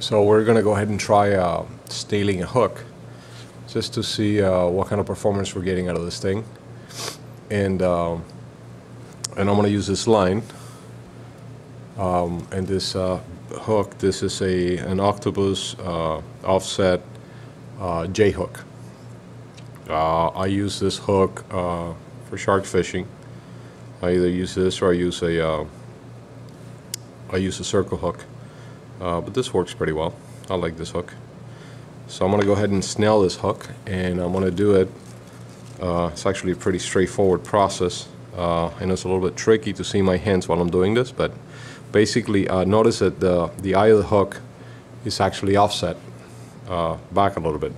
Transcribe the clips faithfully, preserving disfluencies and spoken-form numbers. So we're going to go ahead and try uh, staling a hook just to see uh, what kind of performance we're getting out of this thing. And, uh, and I'm going to use this line um, and this uh, hook. This is a an octopus uh, offset uh, J hook. Uh, I use this hook uh, for shark fishing. I either use this or I use a uh, I use a circle hook, uh, but this works pretty well. I like this hook. So I'm going to go ahead and snell this hook, and I'm going to do it. Uh, it's actually a pretty straightforward process. Uh, and it's a little bit tricky to see my hands while I'm doing this, but basically uh, notice that the, the eye of the hook is actually offset uh, back a little bit.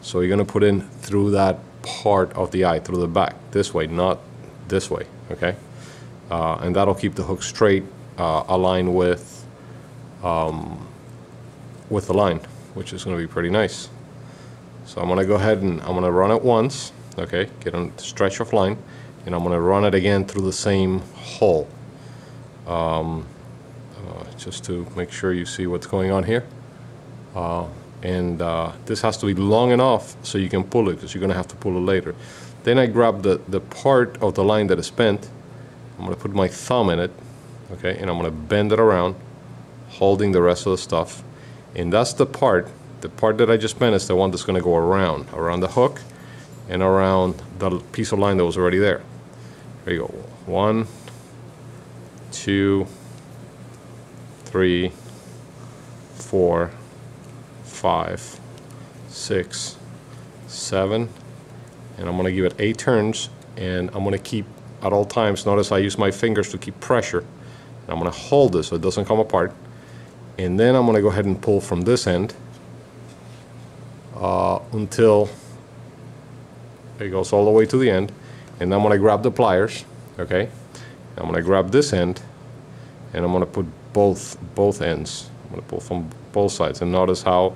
So you're going to put in through that part of the eye, through the back, this way, not this way, okay? Uh, and that'll keep the hook straight, uh, aligned with, um, with the line, which is going to be pretty nice. So I'm going to go ahead and I'm going to run it once, okay, get a stretch of line, and I'm going to run it again through the same hole, um, uh, just to make sure you see what's going on here. Uh, and uh, this has to be long enough so you can pull it, because you're going to have to pull it later. Then I grab the, the part of the line that is bent. I'm going to put my thumb in it, okay, and I'm going to bend it around, holding the rest of the stuff. And that's the part, the part that I just bent is the one that's going to go around, around the hook and around the piece of line that was already there. There you go. One, two, three, four, five, six, seven, and I'm going to give it eight turns, and I'm going to keep at all times, notice I use my fingers to keep pressure, and I'm going to hold this so it doesn't come apart, and then I'm going to go ahead and pull from this end uh, until it goes all the way to the end, and I'm going to grab the pliers, okay, I'm going to grab this end, and I'm going to put both both ends, I'm going to pull from both sides, and notice how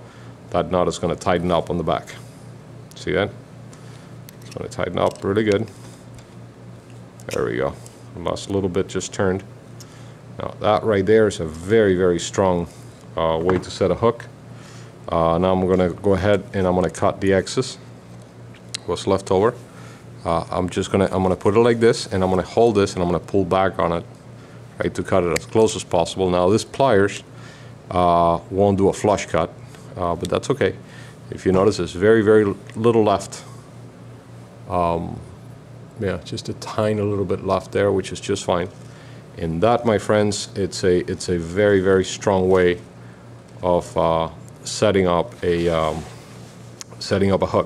that knot is going to tighten up on the back. See that? It's going to tighten up really good. There we go. Last little bit just turned. Now that right there is a very, very strong uh, way to set a hook. Uh, now I'm going to go ahead and I'm going to cut the excess, what's left over. Uh, I'm just going to I'm going to put it like this, and I'm going to hold this, and I'm going to pull back on it, right, to cut it as close as possible. Now this pliers uh, won't do a flush cut, uh, but that's okay. If you notice, there's very, very little left. Um, yeah, just a tiny little bit left there, which is just fine. And that, my friends, it's a it's a very, very strong way of uh, setting up a um, setting up a hook.